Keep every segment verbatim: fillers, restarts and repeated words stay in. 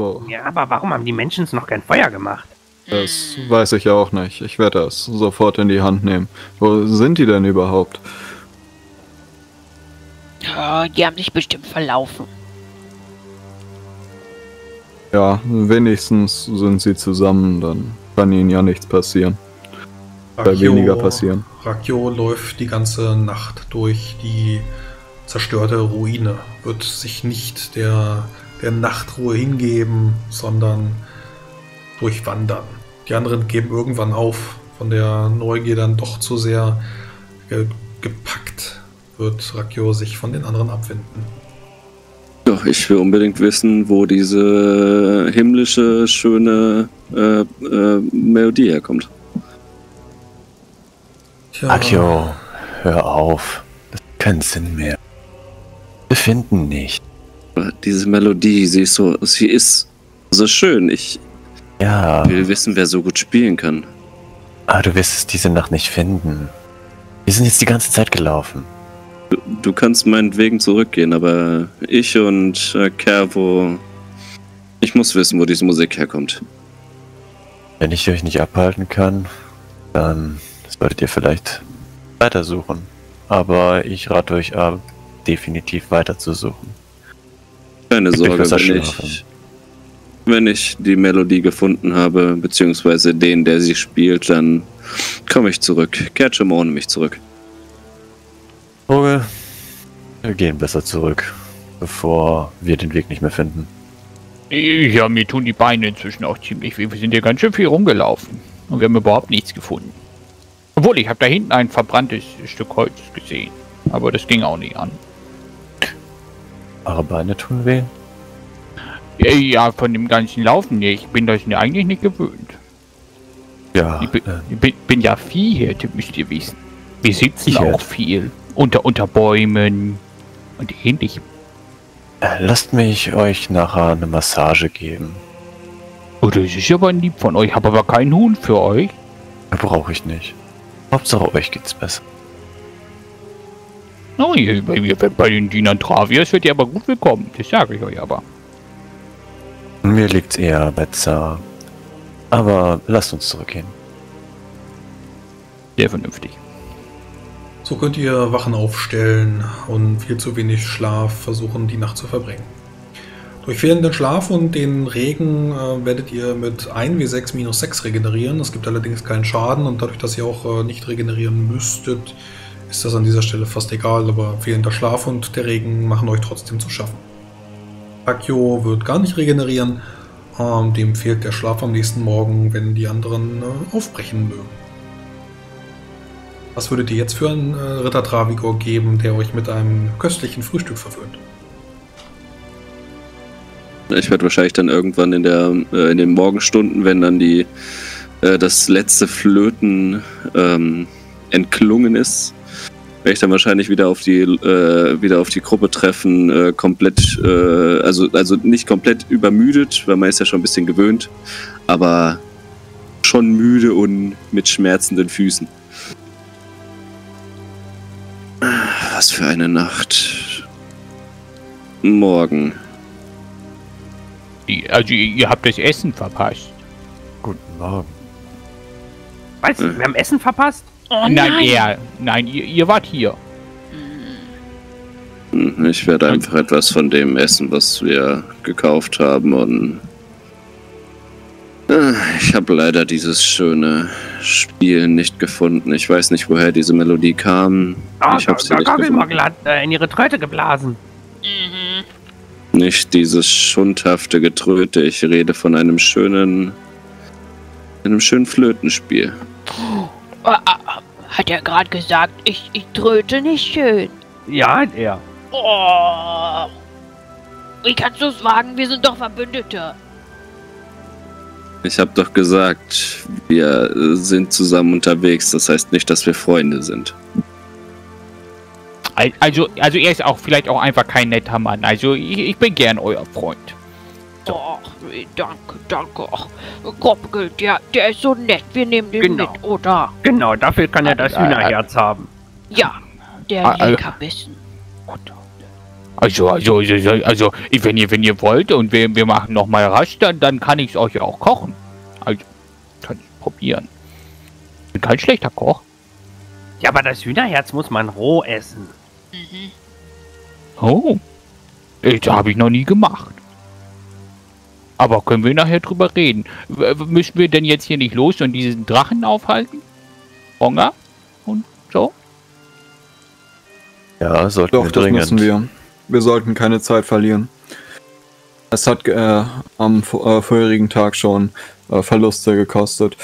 Wow. Ja, aber warum haben die Menschen noch kein Feuer gemacht? Das weiß ich ja auch nicht. Ich werde das sofort in die Hand nehmen. Wo sind die denn überhaupt? Oh, die haben sich bestimmt verlaufen. Ja, wenigstens sind sie zusammen, dann kann ihnen ja nichts passieren. Rakio, oder weniger passieren. Rakio läuft die ganze Nacht durch die zerstörte Ruine, wird sich nicht der, der Nachtruhe hingeben, sondern durchwandern. Die anderen geben irgendwann auf, von der Neugier dann doch zu sehr ge gepackt wird Rakio sich von den anderen abwenden. Doch, ich will unbedingt wissen, wo diese himmlische, schöne äh, äh, Melodie herkommt. Tja. Rakio, hör auf. Das hat keinen Sinn mehr. Wir finden nicht. Diese Melodie, sie ist so, sie ist so schön. Ich ja. will wissen, wer so gut spielen kann. Aber du wirst es diese Nacht nicht finden. Wir sind jetzt die ganze Zeit gelaufen. Du, du kannst meinetwegen zurückgehen, aber ich und äh, Kerbo, ich muss wissen, wo diese Musik herkommt. Wenn ich euch nicht abhalten kann, dann solltet ihr vielleicht weitersuchen. Aber ich rate euch ab, definitiv weiterzusuchen. Keine Sorge, wenn ich, wenn ich die Melodie gefunden habe, beziehungsweise den, der sie spielt, dann komme ich zurück. Kehrt schon mal ohne mich zurück. Vogel, wir gehen besser zurück, bevor wir den Weg nicht mehr finden. Ja, mir tun die Beine inzwischen auch ziemlich weh. Wir sind hier ganz schön viel rumgelaufen und wir haben überhaupt nichts gefunden. Obwohl, ich habe da hinten ein verbranntes Stück Holz gesehen, aber das ging auch nicht an. Eure Beine tun weh? Ja, ja, von dem ganzen Laufen nicht. Ich bin das eigentlich nicht gewöhnt. Ja. Ich bin, äh, bin, bin ja Viehhirte, müsst ihr wissen. Wir sitzen auch halt viel. Unter, unter Bäumen und ähnlichem. Lasst mich euch nachher eine Massage geben. Oh, das ist aber lieb von euch. Ich habe aber keinen Huhn für euch. Brauche ich nicht. Hauptsache euch geht's besser. Oh, hier, bei mir, bei den Dienern Travias wird ihr aber gut willkommen. Das sage ich euch aber. Mir liegt's eher besser. Aber lasst uns zurückgehen. Sehr vernünftig. So könnt ihr Wachen aufstellen und viel zu wenig Schlaf versuchen, die Nacht zu verbringen. Durch fehlenden Schlaf und den Regen äh, werdet ihr mit ein W sechs minus sechs regenerieren. Es gibt allerdings keinen Schaden und dadurch, dass ihr auch äh, nicht regenerieren müsstet, ist das an dieser Stelle fast egal. Aber fehlender Schlaf und der Regen machen euch trotzdem zu schaffen. Akio wird gar nicht regenerieren. Ähm, dem fehlt der Schlaf am nächsten Morgen, wenn die anderen äh, aufbrechen mögen. Was würdet ihr jetzt für einen äh, Ritter Travigor geben, der euch mit einem köstlichen Frühstück verwöhnt? Ich werde wahrscheinlich dann irgendwann in, der, äh, in den Morgenstunden, wenn dann die, äh, das letzte Flöten ähm, entklungen ist, werde ich dann wahrscheinlich wieder auf die, äh, wieder auf die Gruppe treffen, äh, komplett, äh, also, also nicht komplett übermüdet, weil man ist ja schon ein bisschen gewöhnt, aber schon müde und mit schmerzenden Füßen. Was für eine Nacht. Morgen. Also ihr habt das Essen verpasst. Guten Morgen. Was? Äh. Wir haben Essen verpasst? Oh, nein, nein, er, nein ihr, ihr wart hier. Ich werde einfach etwas von dem essen, was wir gekauft haben. Und ich habe leider dieses schöne Spiel nicht gefunden. Ich weiß nicht, woher diese Melodie kam. Oh, ich habe sie nicht Goggelmoggel hat äh, in ihre Tröte geblasen. Mhm. Nicht dieses schundhafte Getröte. Ich rede von einem schönen, einem schönen Flötenspiel. Oh, hat er gerade gesagt, ich, ich tröte nicht schön? Ja, hat er. Oh. Wie kannst du es wagen? Wir sind doch Verbündete. Ich habe doch gesagt, wir sind zusammen unterwegs. Das heißt nicht, dass wir Freunde sind. Also, also er ist auch vielleicht auch einfach kein netter Mann. Also ich, ich bin gern euer Freund. So. Oh, danke, danke. Goggelmoggel, der, der ist so nett. Wir nehmen den genau. mit, oder? Genau, dafür kann er das Hühnerherz haben. Ja, der Leckerbissen. Also, also, also, also wenn ihr, wenn ihr wollt und wir, wir machen nochmal rasch, dann, dann kann ich es euch auch kochen. Also, kann ich probieren. Ich bin kein schlechter Koch. Ja, aber das Hühnerherz muss man roh essen. Mhm. Oh, das habe ich noch nie gemacht. Aber können wir nachher drüber reden? Müssen wir denn jetzt hier nicht los und diesen Drachen aufhalten? Hunger und so? Ja, sollten Doch, wir das dringend. Müssen wir. Wir sollten keine Zeit verlieren. Es hat äh, am äh, vorherigen Tag schon äh, Verluste gekostet.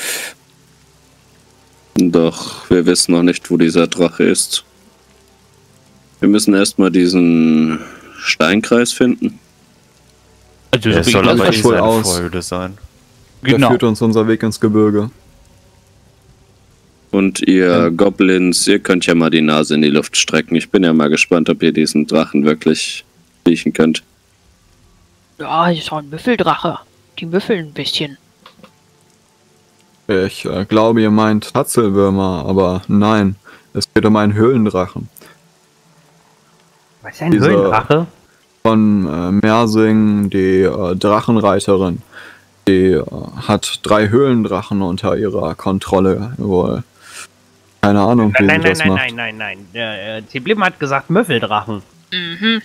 Doch, wir wissen noch nicht, wo dieser Drache ist. Wir müssen erstmal diesen Steinkreis finden. Also es soll aber nicht seine Folge sein. Genau. Der führt uns unser Weg ins Gebirge. Und ihr ja. Goblins, ihr könnt ja mal die Nase in die Luft strecken. Ich bin ja mal gespannt, ob ihr diesen Drachen wirklich riechen könnt. Ja, das ist auch ein Büffeldrache. Die büffeln ein bisschen. Ich äh, glaube, ihr meint Tatzelwürmer, aber nein. Es geht um einen Höhlendrachen. Was ist ein Diese Höhlendrache? Von äh, Mersing, die äh, Drachenreiterin. Die äh, hat drei Höhlendrachen unter ihrer Kontrolle. Wohl. Keine Ahnung, wie nein, nein, das nein, macht. Nein, nein, nein, nein, nein. Äh, Ziblima hat gesagt Müffeldrachen. Mhm.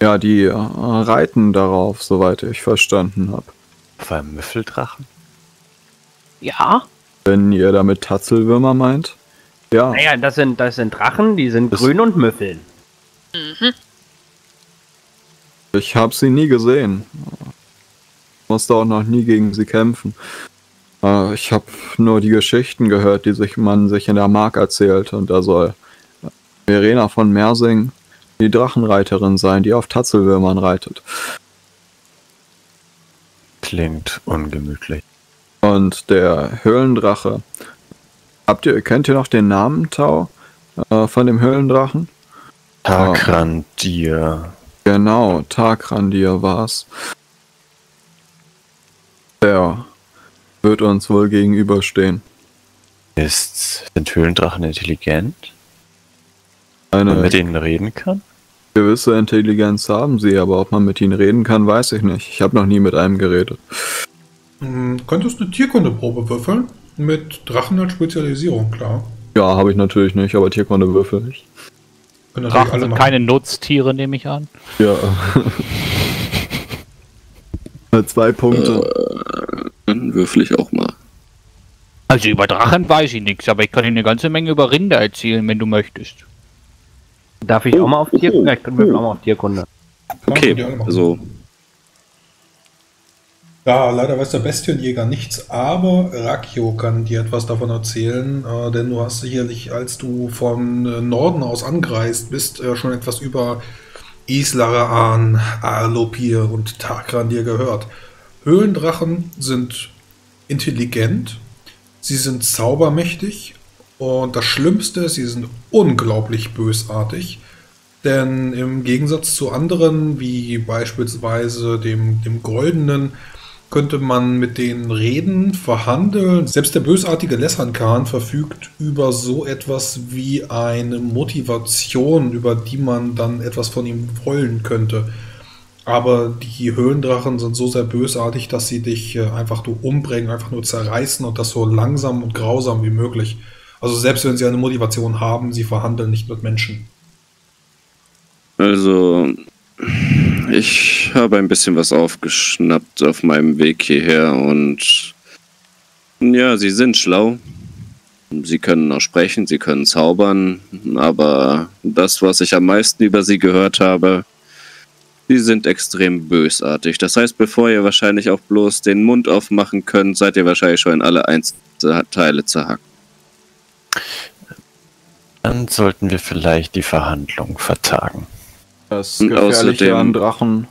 Ja, die äh, reiten darauf, soweit ich verstanden habe. Auf einem Müffeldrachen? Ja. Wenn ihr damit Tatzelwürmer meint? Ja. Naja, das sind, das sind Drachen, die sind das grün und müffeln. Mhm. Ich habe sie nie gesehen. Musste auch noch nie gegen sie kämpfen. Äh, ich habe nur die Geschichten gehört, die sich man sich in der Mark erzählt. Und da soll Verena von Mersing die Drachenreiterin sein, die auf Tatzelwürmern reitet. Klingt ungemütlich. Und der Höhlendrache. Habt ihr, kennt ihr noch den Namen, Tau, äh, von dem Höhlendrachen? Tarkrandir. Genau, Tarkrandir war's. Der wird uns wohl gegenüberstehen. Ist, sind Höhlendrachen intelligent? Eine, ob man mit ihnen reden kann? Gewisse Intelligenz haben sie, aber ob man mit ihnen reden kann, weiß ich nicht. Ich habe noch nie mit einem geredet. Hm, könntest du Tierkundeprobe würfeln? Mit Drachen als Spezialisierung, klar. Ja, habe ich natürlich nicht, aber Tierkunde würfel ich. Drachen sind keine Nutztiere, nehme ich an. Ja. Zwei Punkte. Äh, dann würfel ich auch mal. Also über Drachen weiß ich nichts, aber ich kann dir eine ganze Menge über Rinder erzählen, wenn du möchtest. Darf ich oh, auch mal auf Tierkunde? Oh, oh. Ich kann würfeln auch mal auf Tierkunde. Okay, also. Ja, leider weiß der Bestienjäger nichts, aber Rakio kann dir etwas davon erzählen, äh, denn du hast sicherlich, als du von äh, Norden aus angereist bist, äh, schon etwas über Islaraan, Alopir und Tarkrandir gehört. Höhlendrachen sind intelligent, sie sind zaubermächtig und das Schlimmste, sie sind unglaublich bösartig. Denn im Gegensatz zu anderen, wie beispielsweise dem, dem Goldenen, könnte man mit denen reden, verhandeln. Selbst der bösartige Lessankarn verfügt über so etwas wie eine Motivation, über die man dann etwas von ihm wollen könnte. Aber die Höhlendrachen sind so sehr bösartig, dass sie dich einfach nur umbringen, einfach nur zerreißen und das so langsam und grausam wie möglich. Also selbst wenn sie eine Motivation haben, sie verhandeln nicht mit Menschen. Also, ich habe ein bisschen was aufgeschnappt auf meinem Weg hierher und ja, sie sind schlau. Sie können auch sprechen, sie können zaubern, aber das, was ich am meisten über sie gehört habe, sie sind extrem bösartig. Das heißt, bevor ihr wahrscheinlich auch bloß den Mund aufmachen könnt, seid ihr wahrscheinlich schon in alle Einzelteile zerhackt. Dann sollten wir vielleicht die Verhandlung vertagen. Das Gefährliche an Drachen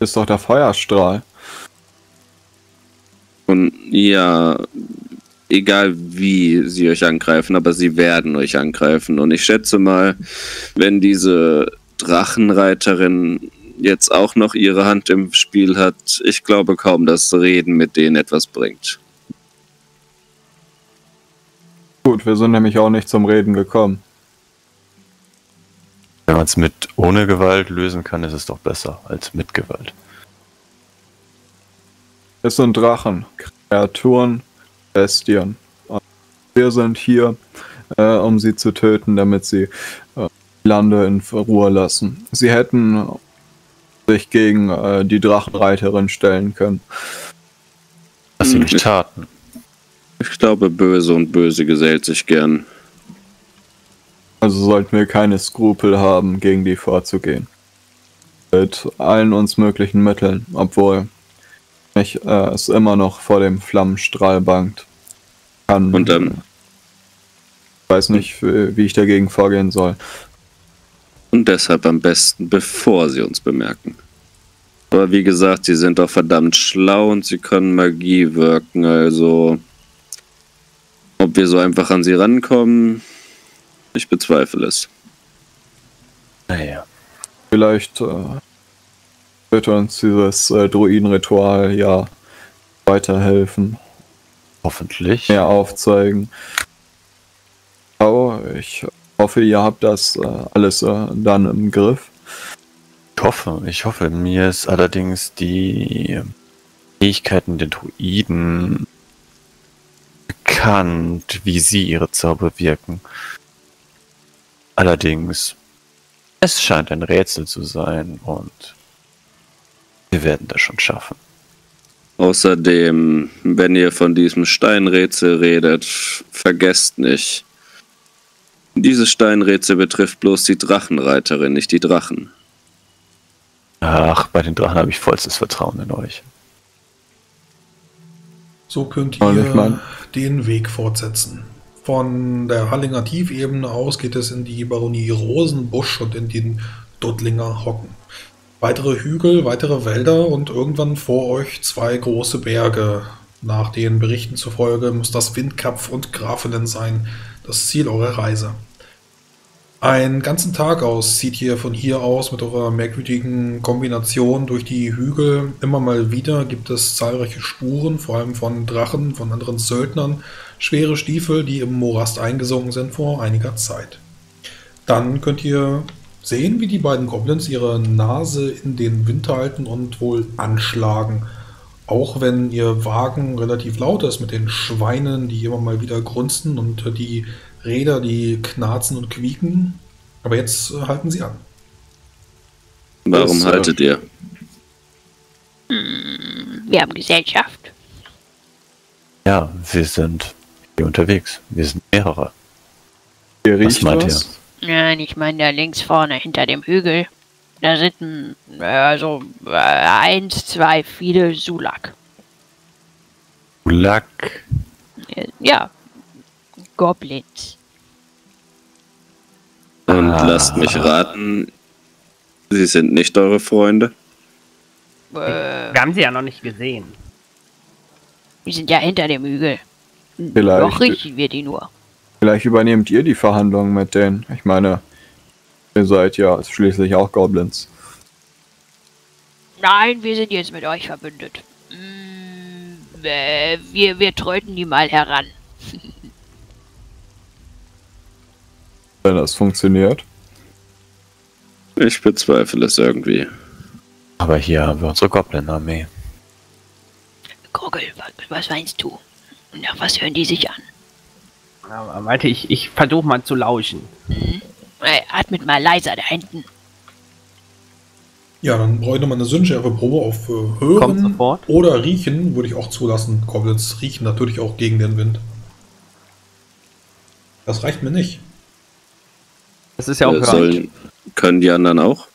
ist doch der Feuerstrahl. Und ja, egal wie sie euch angreifen, aber sie werden euch angreifen. Und ich schätze mal, wenn diese Drachenreiterin jetzt auch noch ihre Hand im Spiel hat, ich glaube kaum, dass Reden mit denen etwas bringt. Gut, wir sind nämlich auch nicht zum Reden gekommen. Wenn man es mit ohne Gewalt lösen kann, ist es doch besser als mit Gewalt. Es sind Drachen, Kreaturen, Bestien. Wir sind hier, äh, um sie zu töten, damit sie äh, die Lande in Ruhe lassen. Sie hätten sich gegen äh, die Drachenreiterin stellen können. Was sie nicht taten. Ich glaube, Böse und Böse gesellt sich gern. Also sollten wir keine Skrupel haben, gegen die vorzugehen. Mit allen uns möglichen Mitteln, obwohl ich äh, es immer noch vor dem Flammenstrahl bangt. Kann. Und dann? Ähm, ich weiß nicht, wie ich dagegen vorgehen soll. Und deshalb am besten, bevor sie uns bemerken. Aber wie gesagt, sie sind doch verdammt schlau und sie können Magie wirken, also... Ob wir so einfach an sie rankommen, ich bezweifle es. Naja. Vielleicht äh, wird uns dieses äh, Druidenritual ja weiterhelfen. Hoffentlich. Mehr aufzeigen. Aber ich hoffe, ihr habt das äh, alles äh, dann im Griff. Ich hoffe, ich hoffe. Mir ist allerdings die Fähigkeiten der Druiden bekannt, wie sie ihre Zauber wirken. Allerdings, es scheint ein Rätsel zu sein und wir werden das schon schaffen. Außerdem, wenn ihr von diesem Steinrätsel redet, vergesst nicht, dieses Steinrätsel betrifft bloß die Drachenreiterin, nicht die Drachen. Ach, bei den Drachen habe ich vollstes Vertrauen in euch. So könnt ihr den Weg fortsetzen. Von der Hallinger Tiefebene aus geht es in die Baronie Rosenbusch und in den Dudlinger Hocken. Weitere Hügel, weitere Wälder und irgendwann vor euch zwei große Berge. Nach den Berichten zufolge muss das Windkopf und Grafenen sein, das Ziel eurer Reise. Einen ganzen Tag aus zieht ihr von hier aus mit eurer merkwürdigen Kombination durch die Hügel. Immer mal wieder gibt es zahlreiche Spuren, vor allem von Drachen, von anderen Söldnern, schwere Stiefel, die im Morast eingesunken sind vor einiger Zeit. Dann könnt ihr sehen, wie die beiden Goblins ihre Nase in den Wind halten und wohl anschlagen. Auch wenn ihr Wagen relativ laut ist mit den Schweinen, die immer mal wieder grunzen und die Räder, die knarzen und quieken. Aber jetzt äh, halten sie an. Warum das, haltet äh, ihr? Wir haben Gesellschaft. Ja, wir sind hier unterwegs. Wir sind mehrere. Ihr riecht was? Meint was? Ihr? Nein, ich meine da links vorne hinter dem Hügel. Da sind ein, also äh, eins, zwei, viele Sulak. Sulak? Ja. Goblins. Und ah. lasst mich raten, sie sind nicht eure Freunde? Wir haben sie ja noch nicht gesehen. Wir sind ja hinter dem Hügel. Vielleicht, noch riechen wir die nur. Vielleicht übernehmt ihr die Verhandlungen mit denen. Ich meine, ihr seid ja schließlich auch Goblins. Nein, wir sind jetzt mit euch verbündet. Wir, wir tröten die mal heran. Wenn das funktioniert. Ich bezweifle es irgendwie. Aber hier haben wir unsere Goblin-Armee. Gogel, was meinst du? Nach was hören die sich an? Aber, warte, ich, ich versuche mal zu lauschen. Mhm. Atmet mal leiser da hinten. Ja, dann bräuchte man eine Sinnschärfe-Probe auf äh, Hören oder Riechen, würde ich auch zulassen. Goblins riechen natürlich auch gegen den Wind. Das reicht mir nicht. Das ist ja auch sollen, können die anderen auch?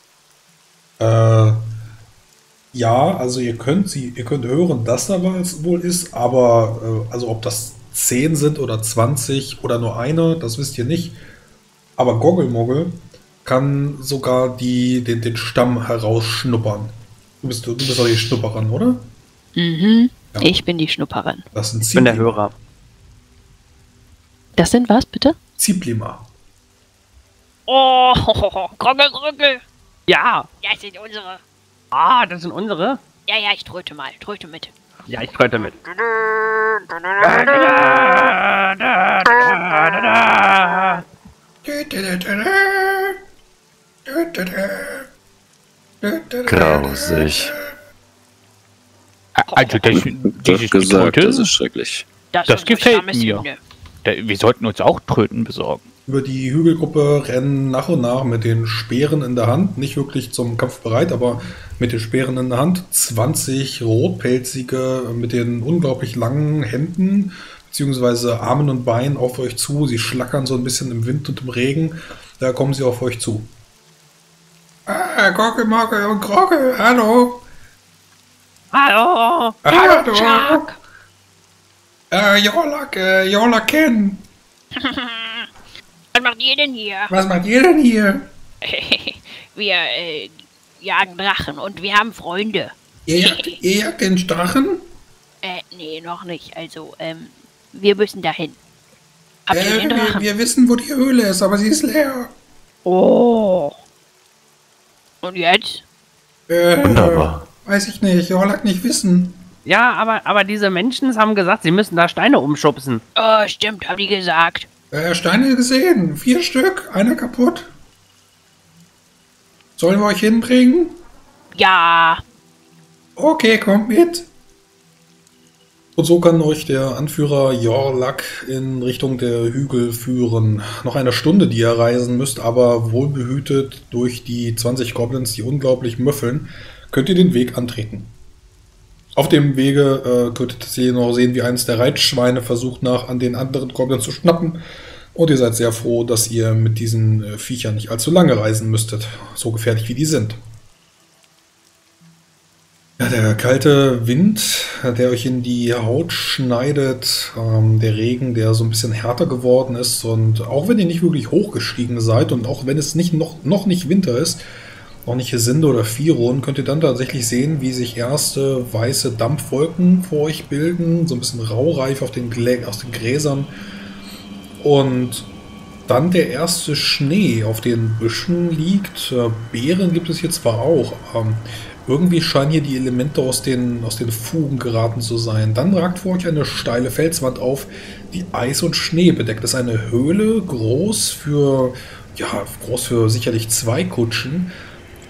Äh, ja, also ihr könnt sie, ihr könnt hören, dass da was wohl ist, aber äh, also ob das zehn sind oder zwanzig oder nur eine, das wisst ihr nicht. Aber Goggelmoggel kann sogar die, den, den Stamm herausschnuppern. Du bist, du bist doch die Schnupperin, oder? Mhm, ja. Ich bin die Schnupperin. Das sind ich bin der Hörer. Das sind was, bitte? Ziblima. Oh, Krogel, Krogel. Ja. Das sind unsere. Ah, das sind unsere? Ja, ja, ich tröte mal. Tröte mit. Ja, ich tröte mit. Grausig. Also das, dieses gesagt, Tröte, das ist schrecklich. Das, das gefällt mir. Da, wir sollten uns auch Tröten besorgen. Über die Hügelgruppe rennen nach und nach mit den Speeren in der Hand, nicht wirklich zum Kampf bereit, aber mit den Speeren in der Hand, zwanzig Rotpelzige mit den unglaublich langen Händen beziehungsweise Armen und Beinen auf euch zu. Sie schlackern so ein bisschen im Wind und im Regen, da kommen sie auf euch zu. Ah, Goggelmoggel und Groggel, hallo! Hallo! Hallo, Jorlak! Äh, Jorlak, äh, Jorlak kennen! Was macht ihr denn hier? Was macht ihr denn hier? Wir, äh, jagen Drachen und wir haben Freunde. Ihr jagt, ihr jagt den Drachen? Äh, nee, noch nicht. Also, ähm, wir müssen dahin. Habt äh, ihr den Drachen? Wir, wir wissen, wo die Höhle ist, aber sie ist leer. Oh. Und jetzt? Äh, Wunderbar. Weiß ich nicht, Jorlak nicht wissen. Ja, aber, aber diese Menschen haben gesagt, sie müssen da Steine umschubsen. Oh, stimmt, haben die gesagt. Äh, Steine gesehen, vier Stück, einer kaputt. Sollen wir euch hinbringen? Ja. Okay, kommt mit. Und so kann euch der Anführer Jorlak in Richtung der Hügel führen. Noch eine Stunde, die ihr reisen müsst, aber wohlbehütet durch die zwanzig Goblins, die unglaublich müffeln, könnt ihr den Weg antreten. Auf dem Wege äh, könntet ihr noch sehen, wie eines der Reitschweine versucht, nach an den anderen Goblins zu schnappen. Und ihr seid sehr froh, dass ihr mit diesen äh, Viechern nicht allzu lange reisen müsstet, so gefährlich wie die sind. Ja, der kalte Wind, der euch in die Haut schneidet, ähm, der Regen, der so ein bisschen härter geworden ist. Und auch wenn ihr nicht wirklich hochgestiegen seid und auch wenn es nicht noch, noch nicht Winter ist, noch nicht Sinde oder Firon, könnt ihr dann tatsächlich sehen, wie sich erste weiße Dampfwolken vor euch bilden, so ein bisschen raureif auf den Glä- aus den Gräsern. Und dann der erste Schnee auf den Büschen liegt. Beeren gibt es hier zwar auch, aber irgendwie scheinen hier die Elemente aus den, aus den Fugen geraten zu sein. Dann ragt vor euch eine steile Felswand auf, die Eis und Schnee bedeckt. Das ist eine Höhle, groß für, ja, groß für sicherlich zwei Kutschen.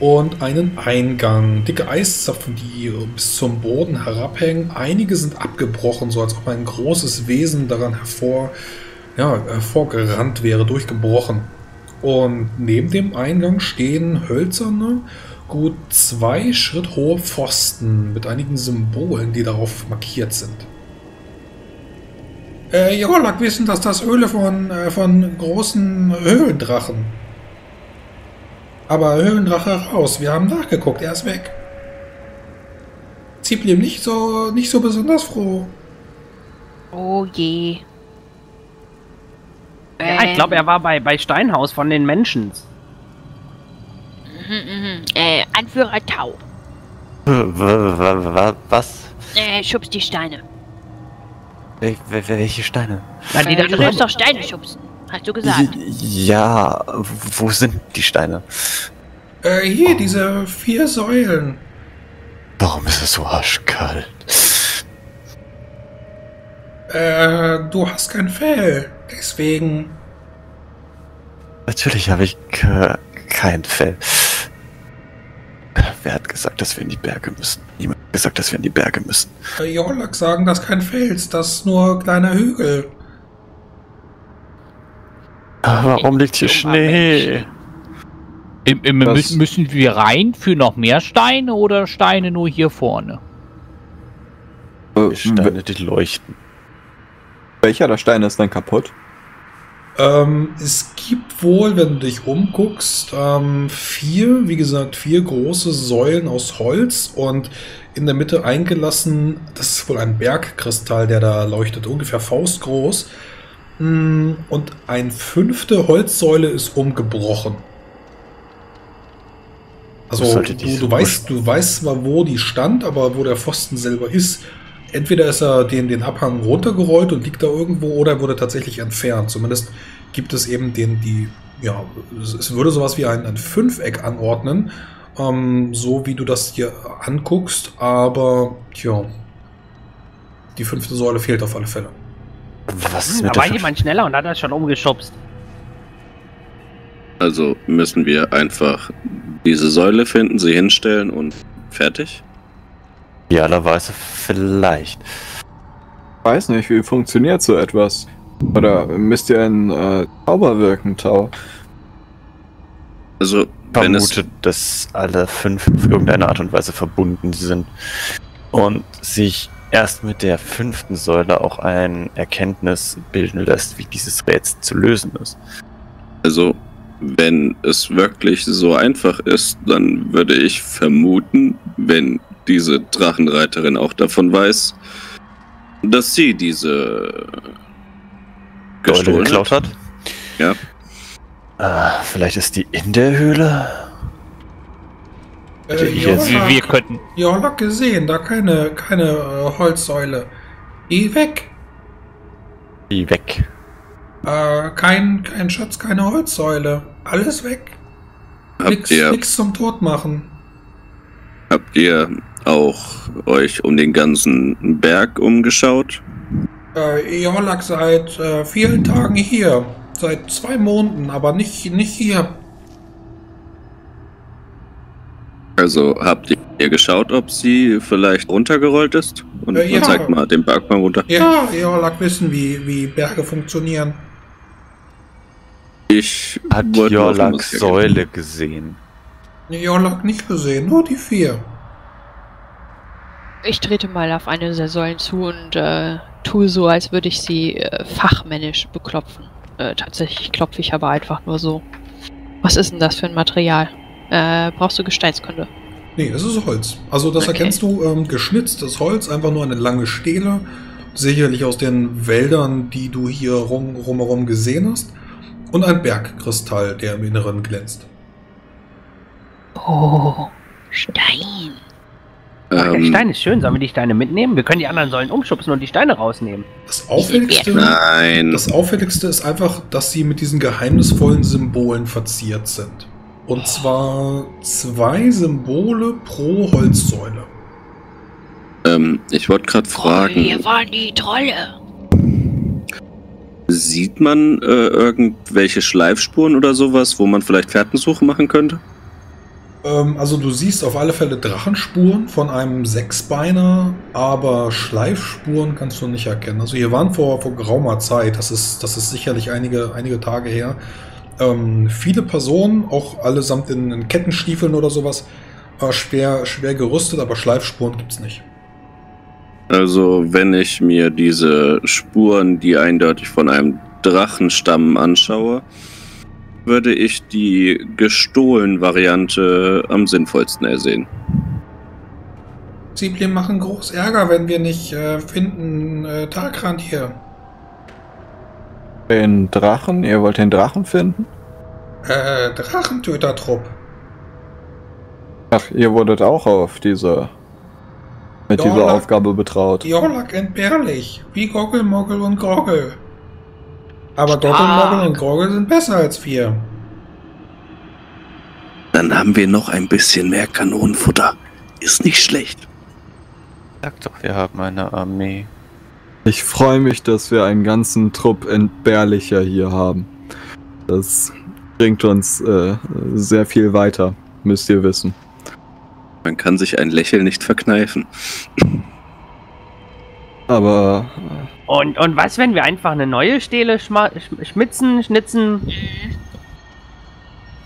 Und einen Eingang. Dicke Eiszapfen, die bis zum Boden herabhängen. Einige sind abgebrochen, so als ob ein großes Wesen daran hervor, ja, hervorgerannt wäre, durchgebrochen. Und neben dem Eingang stehen hölzerne, gut zwei Schritt hohe Pfosten mit einigen Symbolen, die darauf markiert sind. Äh, Jorlak wissen, dass das Höhle von, äh, von großen Höhlendrachen. Aber Höhlendrache raus, wir haben nachgeguckt, er ist weg. Sie blieben nicht so, nicht so besonders froh. Oh je. Ähm. Ja, ich glaube, er war bei, bei Steinhaus von den Menschen. Mhm, mh. äh, Anführer Tau. Was? Äh, schubs die Steine. Wel welche Steine? Nein, die äh, du sollst doch Steine schubsen. Hast du gesagt? Ja, wo sind die Steine? Äh, hier, oh. Diese vier Säulen. Warum ist es so arschkalt? Äh, du hast kein Fell, deswegen... Natürlich habe ich ke kein Fell. Wer hat gesagt, dass wir in die Berge müssen? Niemand hat gesagt, dass wir in die Berge müssen. Äh, Jorlak sagen, das ist kein Fels, das ist nur kleiner Hügel. Warum liegt hier Schnee? Im, im, müssen, müssen wir rein für noch mehr Steine oder Steine nur hier vorne? Äh, Steine, die leuchten. Welcher der Steine ist denn kaputt? Ähm, es gibt wohl, wenn du dich umguckst, ähm, vier, wie gesagt, vier große Säulen aus Holz und in der Mitte eingelassen, das ist wohl ein Bergkristall, der da leuchtet, ungefähr faustgroß. Und eine fünfte Holzsäule ist umgebrochen. Also du, du, weißt, du weißt zwar, wo die stand, aber wo der Pfosten selber ist. Entweder ist er den, den Abhang runtergerollt und liegt da irgendwo, oder er wurde tatsächlich entfernt. Zumindest gibt es eben den, die, ja, es würde sowas wie ein, ein Fünfeck anordnen, ähm, so wie du das hier anguckst, aber tja, die fünfte Säule fehlt auf alle Fälle. Was ist hm, mit da war jemand schneller und hat das schon umgeschubst. Also müssen wir einfach diese Säule finden, sie hinstellen und fertig? Idealerweise vielleicht. Ich weiß nicht, wie funktioniert so etwas? Oder müsst ihr einen äh, Zauber wirken, Tau? Also, wenn es... Ich vermute, dass alle fünf auf irgendeine Art und Weise verbunden sind und sich erst mit der fünften Säule auch ein Erkenntnis bilden lässt, wie dieses Rätsel zu lösen ist. Also, wenn es wirklich so einfach ist, dann würde ich vermuten, wenn diese Drachenreiterin auch davon weiß, dass sie diese gestohlen geklaut hat. Ja. Ah, vielleicht ist die in der Höhle? Äh, Jorlak, wir, wir könnten... Jorlak gesehen, da keine, keine äh, Holzsäule. Die weg. Die weg. Äh, kein, kein Schatz, keine Holzsäule. Alles weg. Habt ihr nichts zum Tod machen. Habt ihr auch euch um den ganzen Berg umgeschaut? Äh, Jorlak seit äh, vielen Tagen hier. Seit zwei Monaten, aber nicht, nicht hier. Also habt ihr geschaut, ob sie vielleicht runtergerollt ist? Und äh, ja. Man zeigt mal den Berg mal runter. Ja, Jorlak wissen, wie, wie Berge funktionieren. Ich Hat Jorlak Säule gesehen? Jorlak nicht gesehen, nur die vier. Ich trete mal auf eine der Säulen zu und äh, tue so, als würde ich sie äh, fachmännisch beklopfen. Äh, tatsächlich klopfe ich aber einfach nur so. Was ist denn das für ein Material? Äh, brauchst du Gesteinskunde? Nee, es ist Holz. Also das okay. Erkennst du, ähm, geschnitztes Holz, einfach nur eine lange Stele. Sicherlich aus den Wäldern, die du hier rum, rumherum gesehen hast. Und ein Bergkristall, der im Inneren glänzt. Oh, Stein. Ach, der ähm, Stein ist schön. Sollen wir die Steine mitnehmen? Wir können die anderen Säulen umschubsen und die Steine rausnehmen. Das Auffälligste, Nein. Das Auffälligste ist einfach, dass sie mit diesen geheimnisvollen Symbolen verziert sind. Und zwar zwei Symbole pro Holzsäule. Ähm, ich wollte gerade fragen... Oh, hier waren die Trolle. Sieht man äh, irgendwelche Schleifspuren oder sowas, wo man vielleicht Fährtensuche machen könnte? Also du siehst auf alle Fälle Drachenspuren von einem Sechsbeiner, aber Schleifspuren kannst du nicht erkennen. Also hier waren vor, vor geraumer Zeit, das ist, das ist sicherlich einige, einige Tage her, ähm, viele Personen, auch allesamt in, in Kettenstiefeln oder sowas, äh, schwer, schwer gerüstet, aber Schleifspuren gibt's nicht. Also wenn ich mir diese Spuren, die eindeutig von einem Drachen stammen, anschaue, würde ich die gestohlen Variante am sinnvollsten ersehen. Sie machen groß Ärger, wenn wir nicht äh, finden äh, Tarkrandir. Den Drachen? Ihr wollt den Drachen finden? Äh, Drachentötertrupp. Ach, ihr wurdet auch auf diese... mit Jorlak, dieser Aufgabe betraut. Jorlak entbehrlich, wie Goggelmoggel und Groggel. Aber Goggelmoggel und Groggel sind besser als wir. Dann haben wir noch ein bisschen mehr Kanonenfutter. Ist nicht schlecht. Sag doch, wir haben eine Armee. Ich freue mich, dass wir einen ganzen Trupp Entbehrlicher hier haben. Das bringt uns äh, sehr viel weiter, müsst ihr wissen. Man kann sich ein Lächeln nicht verkneifen. Aber... Und, und was, wenn wir einfach eine neue Stele schmitzen, schnitzen?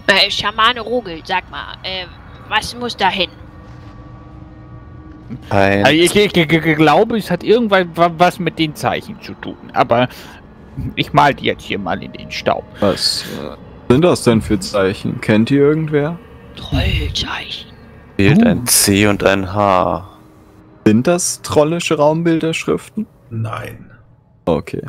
Äh, Schamane Rogel, sag mal, äh, was muss da hin? Also ich, ich, ich, ich glaube, es hat irgendwann was mit den Zeichen zu tun, aber ich mal die jetzt hier mal in den Staub. Was sind das denn für Zeichen? Kennt ihr irgendwer? Trollzeichen. Fehlt uh. ein C und ein H. Sind das trollische Raumbilderschriften? Nein. Okay.